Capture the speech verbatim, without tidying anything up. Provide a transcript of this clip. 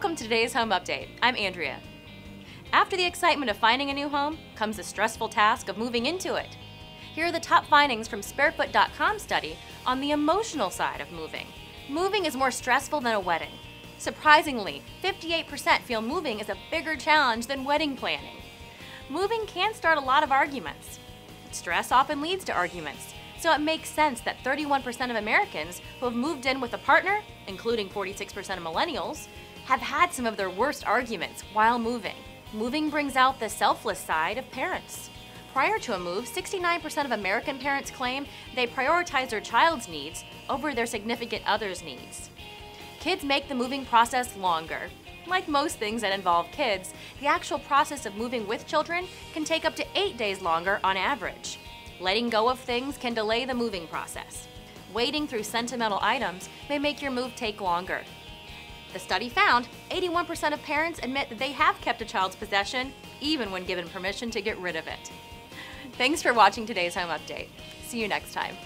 Welcome to today's home update. I'm Andrea. After the excitement of finding a new home comes the stressful task of moving into it. Here are the top findings from Sparefoot dot com study on the emotional side of moving. Moving is more stressful than a wedding. Surprisingly, fifty-eight percent feel moving is a bigger challenge than wedding planning. Moving can start a lot of arguments. Stress often leads to arguments, so it makes sense that thirty-one percent of Americans who have moved in with a partner, including forty-six percent of millennials, have had some of their worst arguments while moving. Moving brings out the selfless side of parents. Prior to a move, sixty-nine percent of American parents claim they prioritize their child's needs over their significant other's needs. Kids make the moving process longer. Like most things that involve kids, the actual process of moving with children can take up to eight days longer on average. Letting go of things can delay the moving process. Wading through sentimental items may make your move take longer. The study found eighty-one percent of parents admit that they have kept a child's possession even when given permission to get rid of it. Thanks for watching today's home update. See you next time.